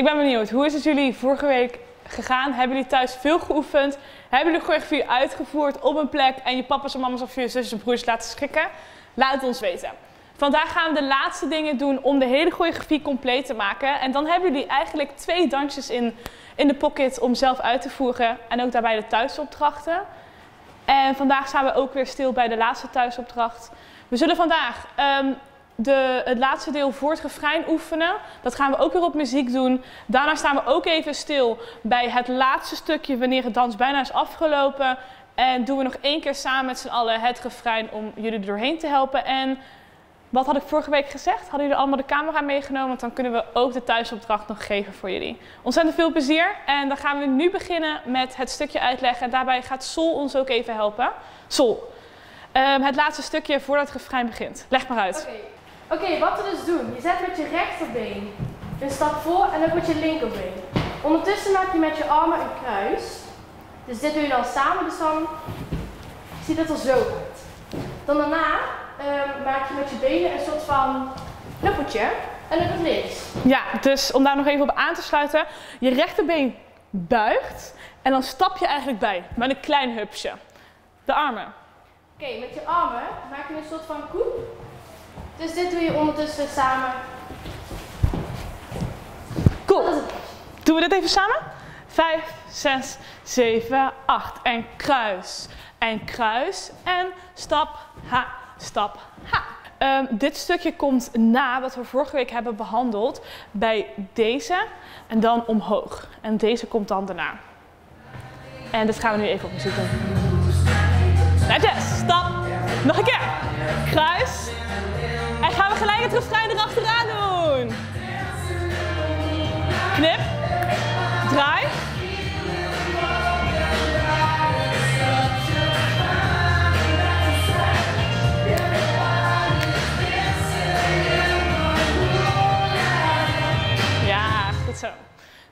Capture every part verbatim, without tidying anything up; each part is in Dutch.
Ik ben benieuwd, hoe is het jullie vorige week gegaan? Hebben jullie thuis veel geoefend? Hebben jullie choreografie uitgevoerd op een plek en je papa's en mama's of je zusjes en broers laten schrikken? Laat het ons weten. Vandaag gaan we de laatste dingen doen om de hele choreografie compleet te maken. En dan hebben jullie eigenlijk twee dansjes in, in de pocket om zelf uit te voeren. En ook daarbij de thuisopdrachten. En vandaag staan we ook weer stil bij de laatste thuisopdracht. We zullen vandaag um, de, het laatste deel voor het refrein oefenen. Dat gaan we ook weer op muziek doen. Daarna staan we ook even stil bij het laatste stukje wanneer het dans bijna is afgelopen. En doen we nog één keer samen met z'n allen het refrein om jullie er doorheen te helpen. En wat had ik vorige week gezegd? Hadden jullie allemaal de camera meegenomen? Want dan kunnen we ook de thuisopdracht nog geven voor jullie. Ontzettend veel plezier. En dan gaan we nu beginnen met het stukje uitleggen. En daarbij gaat Sol ons ook even helpen. Sol, um, het laatste stukje voordat het refrein begint. Leg maar uit. Oké, okay. okay, wat we dus doen. Je zet met je rechterbeen een stap voor en dan met je linkerbeen. Ondertussen maak je met je armen een kruis. Dus dit doe je dan samen. Dus dan ziet het er zo uit. Dan daarna... Um, maak je met je benen een soort van knuppeltje en dan doet links. Ja, dus om daar nog even op aan te sluiten. Je rechterbeen buigt en dan stap je eigenlijk bij met een klein hupsje. De armen. Oké, okay, met je armen maak je een soort van koep. Dus dit doe je ondertussen samen. Cool. Doen we dit even samen? vijf, zes, zeven, acht. En kruis. En kruis. En stap. Ha. Stap H. Um, dit stukje komt na wat we vorige week hebben behandeld bij deze en dan omhoog. En deze komt dan daarna. En dit gaan we nu even op muziek doen. Netjes, stap. Nog een keer. Kruis. En gaan we gelijk het refrein erachteraan doen. Knip. Draai.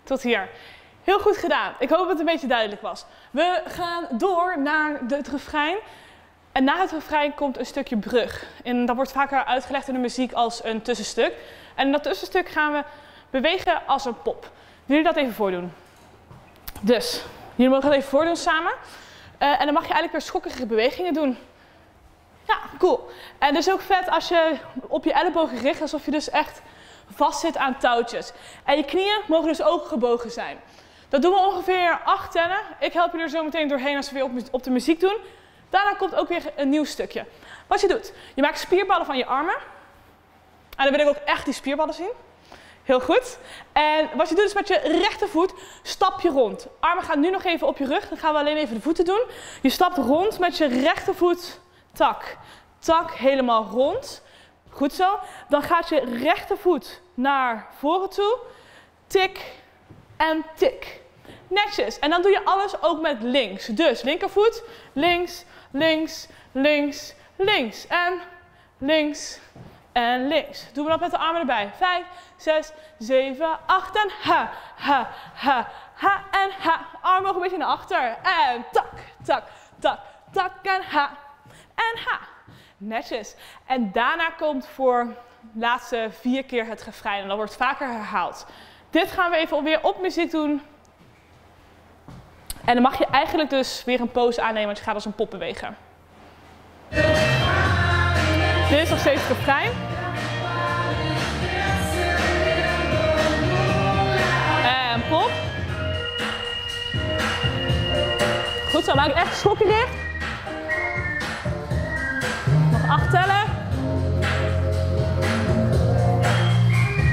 Tot hier. Heel goed gedaan. Ik hoop dat het een beetje duidelijk was. We gaan door naar het refrein. En na het refrein komt een stukje brug. En dat wordt vaker uitgelegd in de muziek als een tussenstuk. En in dat tussenstuk gaan we bewegen als een pop. Wil jullie dat even voordoen? Dus, jullie mogen dat even voordoen samen. Uh, en dan mag je eigenlijk weer schokkige bewegingen doen. Ja, cool. En het is ook vet als je op je ellebogen richt, alsof je dus echt... vast zit aan touwtjes. En je knieën mogen dus ook gebogen zijn. Dat doen we ongeveer acht tellen. Ik help je er zo meteen doorheen als we weer op de muziek doen. Daarna komt ook weer een nieuw stukje. Wat je doet, je maakt spierballen van je armen. En dan wil ik ook echt die spierballen zien. Heel goed. En wat je doet is met je rechtervoet stap je rond. Armen gaan nu nog even op je rug. Dan gaan we alleen even de voeten doen. Je stapt rond met je rechtervoet. Tak. Tak helemaal rond. Goed zo. Dan gaat je rechtervoet naar voren toe. Tik en tik. Netjes. En dan doe je alles ook met links. Dus linkervoet, links, links, links, links. En links en links. Doen we dat met de armen erbij. vijf, zes, zeven, acht en ha, ha, ha, ha en ha. Armen nog een beetje naar achter. En tak, tak, tak, tak en ha en ha. Netjes. En daarna komt voor de laatste vier keer het refrein. En dat wordt vaker herhaald. Dit gaan we even weer op muziek doen. En dan mag je eigenlijk dus weer een pose aannemen, want je gaat als een pop bewegen. Dit is nog steeds het refrein. En pop. Goed zo, maak echt schokkerig. Acht tellen.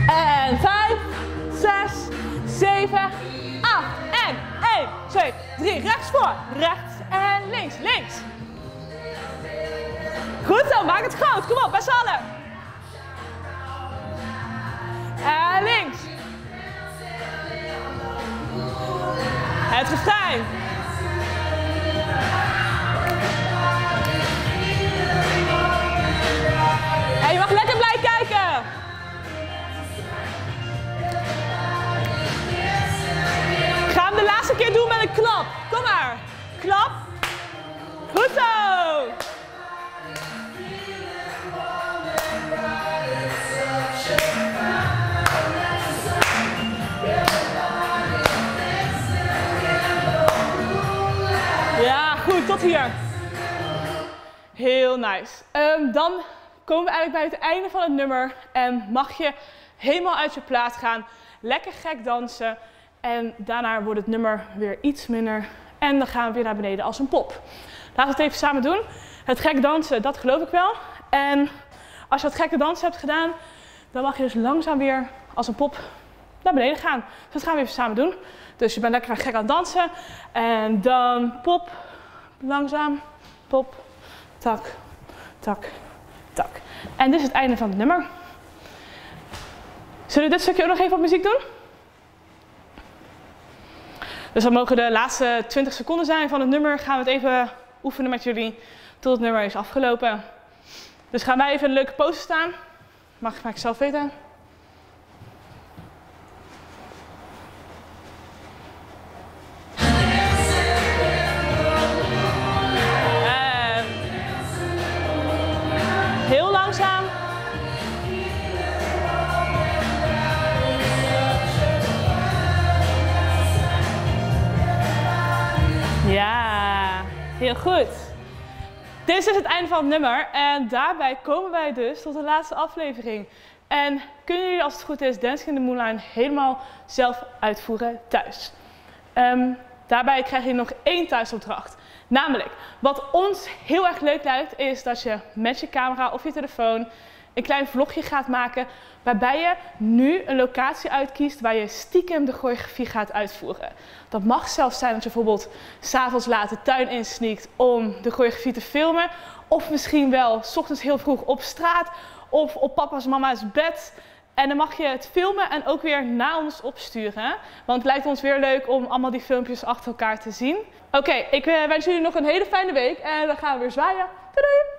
En vijf, zes, zeven, acht. En één, twee, drie. Rechts voor. Rechts en links. Links. Goed zo. Maak het groot. Kom op. Met z'n allen. En links. Het refrein. Je mag lekker blij kijken. Gaan we de laatste keer doen met een klap. Kom maar. Klap. Goed zo. Ja. tot hier. Heel nice. Um, dan komen we eigenlijk bij het einde van het nummer. En mag je helemaal uit je plaat gaan. Lekker gek dansen. En daarna wordt het nummer weer iets minder. En dan gaan we weer naar beneden als een pop. Laten we het even samen doen. Het gek dansen, dat geloof ik wel. En als je dat gekke dansen hebt gedaan, dan mag je dus langzaam weer als een pop naar beneden gaan. Dus dat gaan we even samen doen. Dus je bent lekker gek aan het dansen. En dan pop, langzaam, pop, tak, tak, tak. En dit is het einde van het nummer. Zullen we dit stukje ook nog even op muziek doen? Dus dat mogen de laatste twintig seconden zijn van het nummer. Gaan we het even oefenen met jullie tot het nummer is afgelopen. Dus gaan wij even een leuke pose staan. Mag ik zelf weten. En heel langzaam. Ja, heel goed. Dit is het einde van het nummer en daarbij komen wij dus tot de laatste aflevering. En kunnen jullie, als het goed is, Dancing in the Moonlight helemaal zelf uitvoeren thuis. Um, daarbij krijg je nog één thuisopdracht. Namelijk, wat ons heel erg leuk lijkt, is dat je met je camera of je telefoon een klein vlogje gaat maken waarbij je nu een locatie uitkiest waar je stiekem de choreografie gaat uitvoeren. Dat mag zelfs zijn dat je bijvoorbeeld 's avonds laat de tuin insneakt om de choreografie te filmen. Of misschien wel 's ochtends heel vroeg op straat of op papa's mama's bed. En dan mag je het filmen en ook weer naar ons opsturen. Want het lijkt ons weer leuk om allemaal die filmpjes achter elkaar te zien. Oké, okay, ik wens jullie nog een hele fijne week en dan gaan we weer zwaaien. Doei doei!